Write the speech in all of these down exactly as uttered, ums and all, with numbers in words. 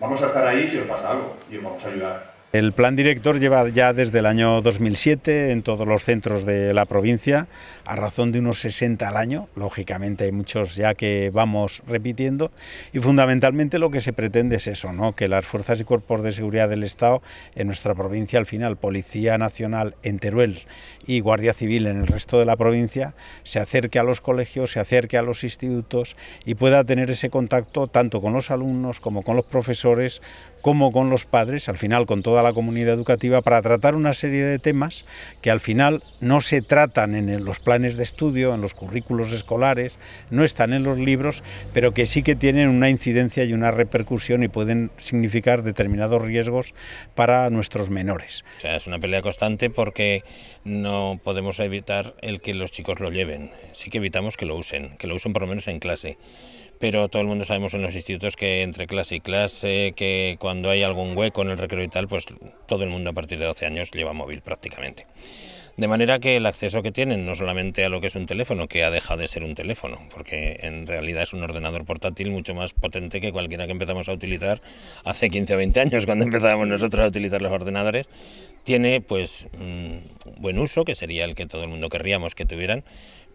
Vamos a estar ahí si os pasa algo y os vamos a ayudar. El plan director lleva ya desde el año dos mil siete en todos los centros de la provincia, a razón de unos sesenta al año. Lógicamente hay muchos ya que vamos repitiendo y fundamentalmente lo que se pretende es eso, ¿no? Que las fuerzas y cuerpos de seguridad del Estado en nuestra provincia al final, Policía Nacional en Teruel y Guardia Civil en el resto de la provincia, se acerque a los colegios, se acerque a los institutos y pueda tener ese contacto tanto con los alumnos como con los profesores, como con los padres, al final con toda la comunidad educativa, para tratar una serie de temas que al final no se tratan en los planes de estudio, en los currículos escolares, no están en los libros, pero que sí que tienen una incidencia y una repercusión y pueden significar determinados riesgos para nuestros menores. O sea, es una pelea constante porque no podemos evitar el que los chicos lo lleven, sí que evitamos que lo usen, que lo usen por lo menos en clase. Pero todo el mundo sabemos en los institutos que entre clase y clase, que cuando hay algún hueco en el recreo y tal, pues todo el mundo a partir de doce años lleva móvil prácticamente. De manera que el acceso que tienen, no solamente a lo que es un teléfono, que ha dejado de ser un teléfono, porque en realidad es un ordenador portátil mucho más potente que cualquiera que empezamos a utilizar hace quince o veinte años, cuando empezábamos nosotros a utilizar los ordenadores, tiene pues mmm, buen uso, que sería el que todo el mundo querríamos que tuvieran,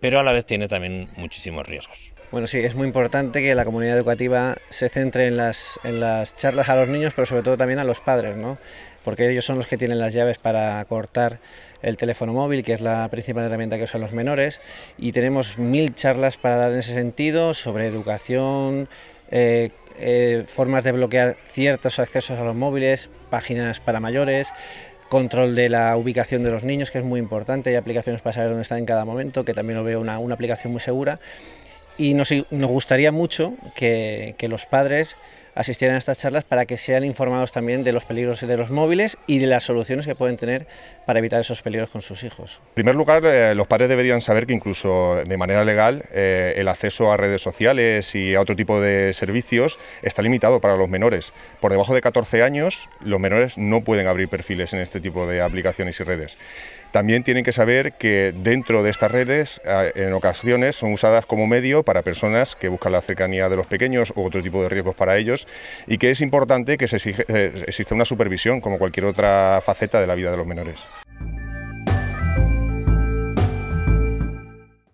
pero a la vez tiene también muchísimos riesgos. Bueno, sí, es muy importante que la comunidad educativa se centre en las, en las charlas a los niños, pero sobre todo también a los padres, ¿no? Porque ellos son los que tienen las llaves para cortar el teléfono móvil, que es la principal herramienta que usan los menores, y tenemos mil charlas para dar en ese sentido sobre educación, eh, eh, formas de bloquear ciertos accesos a los móviles, páginas para mayores, control de la ubicación de los niños, que es muy importante, hay aplicaciones para saber dónde están en cada momento, que también lo veo una, una aplicación muy segura. Y nos, nos gustaría mucho que, que los padres asistieran a estas charlas para que sean informados también de los peligros de los móviles y de las soluciones que pueden tener para evitar esos peligros con sus hijos. En primer lugar, eh, los padres deberían saber que incluso de manera legal eh, el acceso a redes sociales y a otro tipo de servicios está limitado para los menores. Por debajo de catorce años, los menores no pueden abrir perfiles en este tipo de aplicaciones y redes. También tienen que saber que dentro de estas redes en ocasiones son usadas como medio para personas que buscan la cercanía de los pequeños o otro tipo de riesgos para ellos y que es importante que se exige, eh, exista una supervisión como cualquier otra faceta de la vida de los menores.